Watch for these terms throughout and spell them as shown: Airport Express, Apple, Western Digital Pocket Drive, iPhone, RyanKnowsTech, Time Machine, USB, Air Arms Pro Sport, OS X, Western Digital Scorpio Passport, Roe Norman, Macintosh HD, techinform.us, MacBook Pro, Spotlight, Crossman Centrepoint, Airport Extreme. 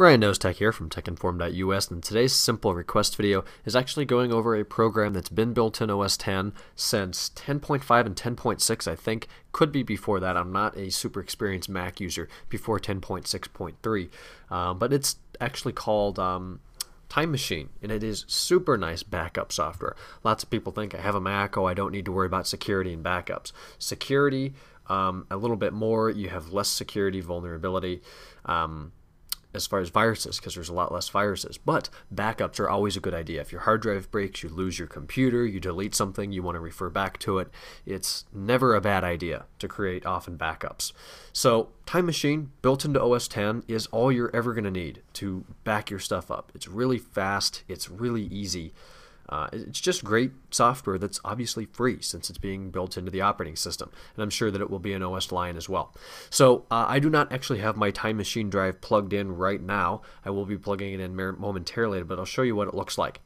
Ryan Knows Tech here from techinform.us, and today's simple request video is actually going over a program that's been built in OS X since 10.5 and 10.6, I think. Could be before that. I'm not a super experienced Mac user before 10.6.3, but it's actually called Time Machine, and it is super nice backup software. Lots of people think, I have a Mac, oh, I don't need to worry about security and backups. Security, a little bit more, you have less security vulnerability as far as viruses, because there's a lot less viruses, but backups are always a good idea. If your hard drive breaks, you lose your computer, you delete something, you want to refer back to it, it's never a bad idea to create often backups. So Time Machine, built into OS X, is all you're ever going to need to back your stuff up. It's really fast, it's really easy. It's just great software that's obviously free since it's being built into the operating system, and I'm sure that it will be an OS line as well. So I do not actually have my Time Machine drive plugged in right now. I will be plugging it in momentarily, but I'll show you what it looks like.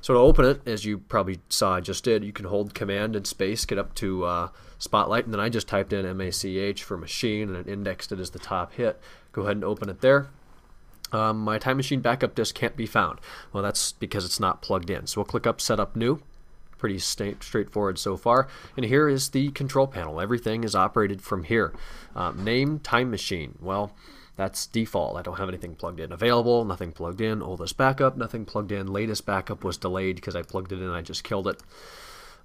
So to open it, as you probably saw I just did, you can hold Command and Space, get up to Spotlight, and then I just typed in MACH for machine, and it indexed it as the top hit. Go ahead and open it there. My Time Machine backup disk can't be found. Well, that's because it's not plugged in. So we'll click up Setup New. Pretty straightforward so far. And here is the control panel. Everything is operated from here. Name Time Machine. Well, that's default. I don't have anything plugged in. Available, nothing plugged in. Oldest backup, nothing plugged in. Latest backup was delayed because I plugged it in. I just killed it.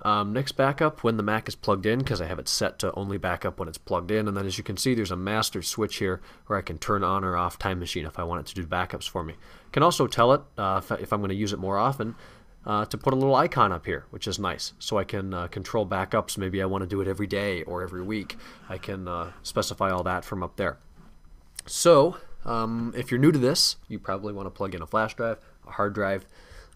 Next backup, when the Mac is plugged in, because I have it set to only backup when it's plugged in. And then as you can see, there's a master switch here where I can turn on or off Time Machine if I want it to do backups for me. Can also tell it, if I'm going to use it more often, to put a little icon up here, which is nice. So I can control backups. Maybe I want to do it every day or every week. I can specify all that from up there. So if you're new to this, you probably want to plug in a flash drive, a hard drive,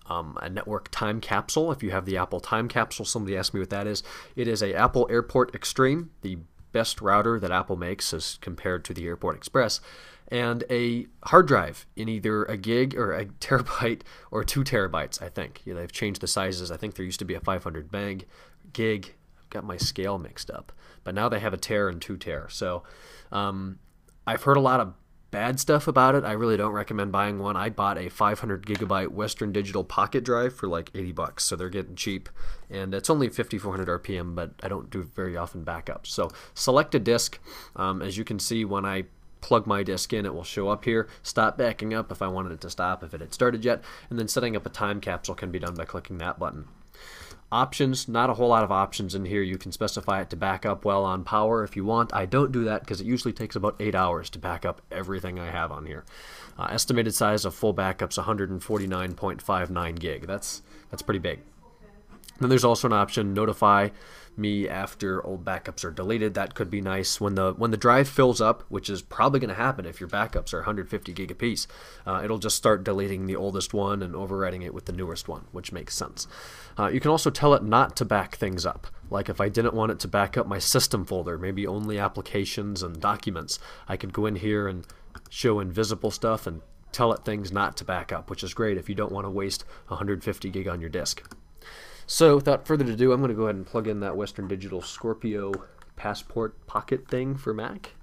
a network time capsule. If you have the Apple time capsule, somebody asked me what that is. It is a Apple Airport Extreme, the best router that Apple makes as compared to the Airport Express, and a hard drive in either a gig or a terabyte or 2 terabytes, I think. You know, they've changed the sizes. I think there used to be a 500 gig. I've got my scale mixed up. But now they have a tera and 2 tera. So I've heard a lot of bad stuff about it. I really don't recommend buying one. I bought a 500 gigabyte Western Digital Pocket Drive for like $80, so they're getting cheap, and it's only 5400 RPM, but I don't do very often backups. So select a disk. As you can see, when I plug my disk in, it will show up here. Stop backing up if I wanted it to stop, if it had started yet, and then setting up a time capsule can be done by clicking that button. Options, not a whole lot of options in here. You can specify it to back up well on power if you want. I don't do that because it usually takes about 8 hours to back up everything I have on here. Estimated size of full backups, 149.59 gig. That's pretty big. Then there's also an option, notify me after old backups are deleted. That could be nice. When the drive fills up, which is probably going to happen if your backups are 150 gig apiece, it'll just start deleting the oldest one and overwriting it with the newest one, which makes sense. You can also tell it not to back things up. Like if I didn't want it to back up my system folder, maybe only applications and documents, I could go in here and show invisible stuff and tell it things not to back up, which is great if you don't want to waste 150 gig on your disk. So without further ado, I'm going to go ahead and plug in that Western Digital Scorpio Passport Pocket thing for Mac.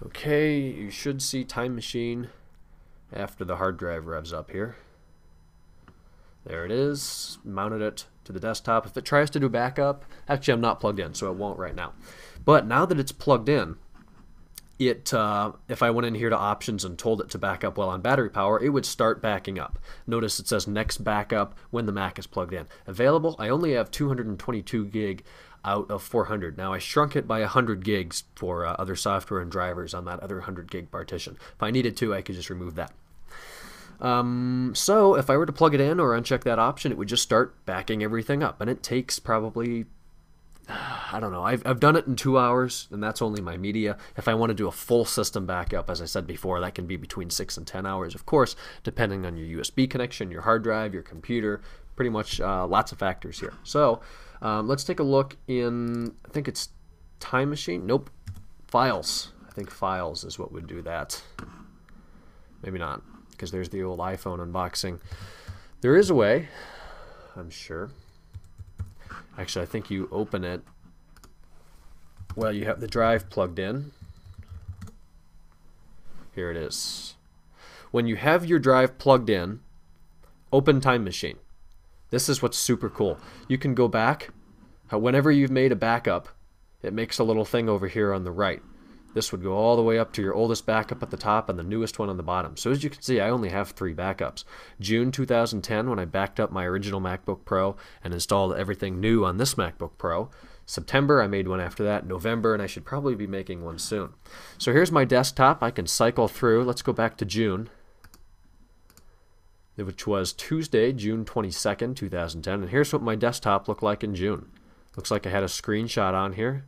Okay, you should see Time Machine after the hard drive revs up here. There it is, mounted it to the desktop. If it tries to do backup, actually I'm not plugged in, so it won't right now. But now that it's plugged in, it, if I went in here to options and told it to back up well on battery power, it would start backing up. Notice it says next backup when the Mac is plugged in. Available, I only have 222 gig out of 400. Now I shrunk it by 100 gigs for other software and drivers on that other 100 gig partition. If I needed to, I could just remove that. So if I were to plug it in or uncheck that option, it would just start backing everything up, and it takes probably, I don't know, I've done it in 2 hours, and that's only my media. If I want to do a full system backup, as I said before, that can be between 6 and 10 hours, of course, depending on your USB connection, your hard drive, your computer, pretty much lots of factors here. So let's take a look in, I think it's Time Machine, nope, Files. I think Files is what would do that. Maybe not, because there's the old iPhone unboxing. There is a way, I'm sure. Actually, I think you open it. Well, you have the drive plugged in. Here it is. when you have your drive plugged in, open Time Machine. This is what's super cool. You can go back. Whenever you've made a backup, it makes a little thing over here on the right. This would go all the way up to your oldest backup at the top and the newest one on the bottom. So as you can see, I only have 3 backups. June 2010, when I backed up my original MacBook Pro and installed everything new on this MacBook Pro. September, I made one after that. November, and I should probably be making one soon. So here's my desktop. I can cycle through. Let's go back to June, which was Tuesday, June 22nd, 2010. And here's what my desktop looked like in June. Looks like I had a screenshot on here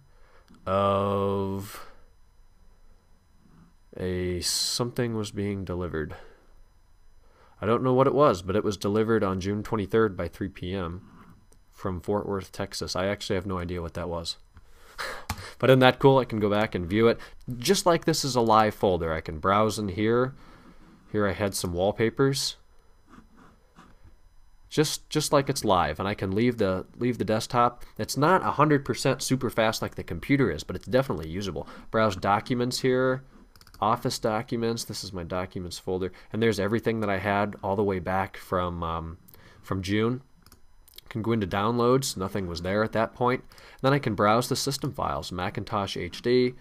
of something was being delivered. I don't know what it was, but it was delivered on June 23rd by 3 p.m. from Fort Worth, Texas. I actually have no idea what that was. But isn't that cool? I can go back and view it. Just like this is a live folder. I can browse in here. Here I had some wallpapers. Just like it's live, and I can leave the desktop. It's not 100% super fast like the computer is, but it's definitely usable. Browse documents here, office documents. This is my documents folder, and there's everything that I had all the way back from June. I can go into downloads. Nothing was there at that point. And then I can browse the system files. Macintosh HD,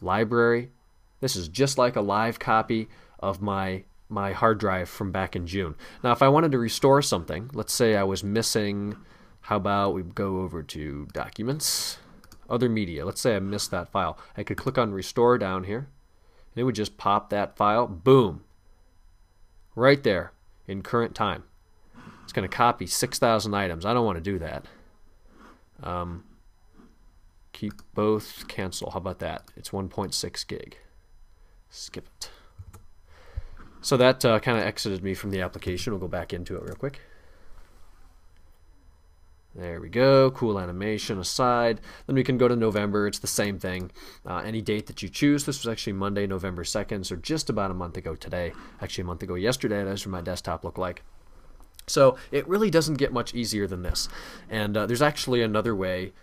library. This is just like a live copy of my hard drive from back in June. Now if I wanted to restore something, let's say I was missing, how about we go over to documents, other media, let's say I missed that file. I could click on restore down here and it would just pop that file, boom, right there in current time. It's going to copy 6,000 items. I don't want to do that. Keep both, cancel, how about that? It's 1.6 gig. Skip it. So that kind of exited me from the application. We'll go back into it real quick. There we go. Cool animation aside. Then we can go to November. It's the same thing. Any date that you choose. This was actually Monday, November 2nd, so just about a month ago today. Actually, a month ago yesterday. That's what my desktop looked like. So it really doesn't get much easier than this. And there's actually another way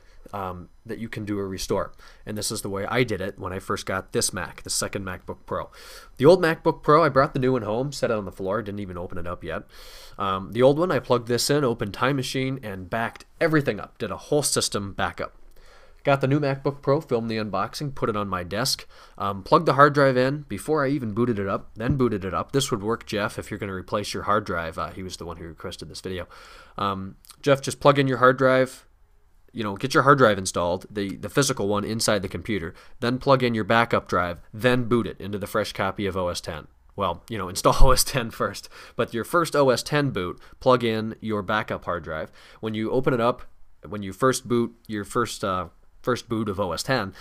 that you can do a restore, and this is the way I did it when I first got this Mac, the second MacBook Pro. The old MacBook Pro, I brought the new one home, set it on the floor, didn't even open it up yet. The old one, I plugged this in, opened Time Machine, and backed everything up, did a whole system backup. Got the new MacBook Pro, filmed the unboxing, put it on my desk, plugged the hard drive in before I even booted it up, then booted it up. This would work, Jeff, if you're going to replace your hard drive. He was the one who requested this video. Jeff, just plug in your hard drive, you know, get your hard drive installed, the physical one inside the computer, then plug in your backup drive, then boot it into the fresh copy of OS X. Well, you know, install OS X first, but your first OS X boot, plug in your backup hard drive. When you open it up, when you first boot your first boot of OS X,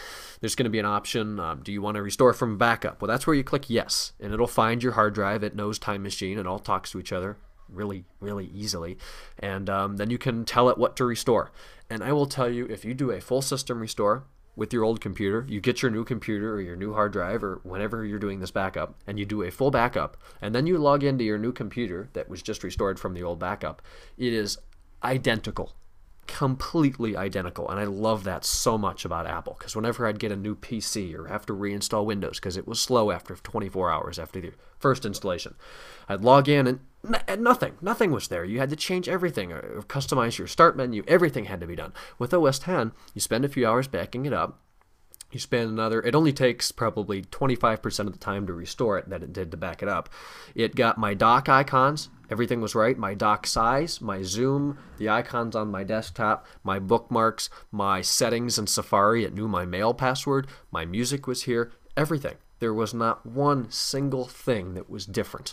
there's going to be an option, do you want to restore from backup? Well, that's where you click yes, and it'll find your hard drive. It knows Time Machine. It all talks to each other really easily, and then you can tell it what to restore. And I will tell you, if you do a full system restore with your old computer, you get your new computer or your new hard drive or whenever you're doing this backup, and you do a full backup, and then you log into your new computer that was just restored from the old backup, it is identical, completely identical. And I love that so much about Apple, because whenever I'd get a new PC or have to reinstall Windows because it was slow after 24 hours after the first installation, I'd log in and nothing was there. You had to change everything or customize your start menu. Everything had to be done. With OS X, you spend a few hours backing it up. You spend another, it only takes probably 25% of the time to restore it that it did to back it up. It got my dock icons, everything was right, my dock size, my zoom, the icons on my desktop, my bookmarks, my settings in Safari, it knew my mail password, my music was here, everything. There was not one single thing that was different.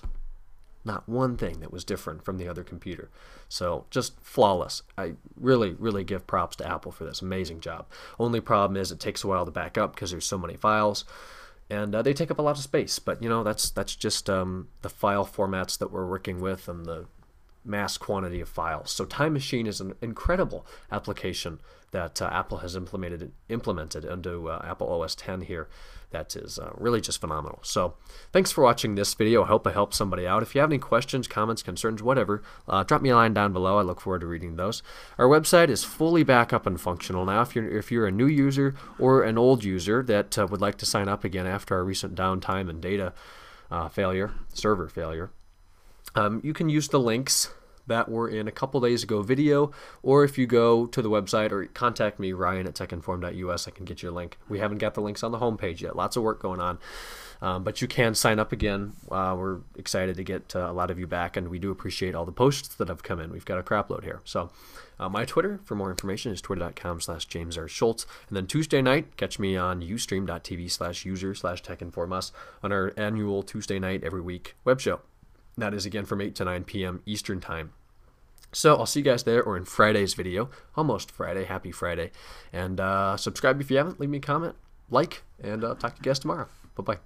Not one thing that was different from the other computer. So just flawless. I really give props to Apple for this. Amazing job. Only problem is it takes a while to back up because there's so many files, and they take up a lot of space. But you know, that's just the file formats that we're working with and the mass quantity of files. So Time Machine is an incredible application that Apple has implemented into Apple OS X here. That is really just phenomenal. So thanks for watching this video. I hope I helped somebody out. If you have any questions, comments, concerns, whatever, drop me a line down below. I look forward to reading those. Our website is fully back up and functional now. If you're a new user or an old user that would like to sign up again after our recent downtime and data failure, server failure. You can use the links that were in a couple days ago video, or if you go to the website or contact me, Ryan at techinform.us, I can get you a link. We haven't got the links on the homepage yet. Lots of work going on, but you can sign up again. We're excited to get a lot of you back, and we do appreciate all the posts that have come in. We've got a crap load here. So my Twitter for more information is twitter.com/JamesRSchultz. And then Tuesday night, catch me on ustream.tv/user/techinformus on our annual Tuesday night every week web show. That is again from 8 to 9 p.m. Eastern Time. So I'll see you guys there or in Friday's video. Almost Friday. Happy Friday. And subscribe if you haven't. Leave me a comment, like, and talk to you guys tomorrow. Bye-bye.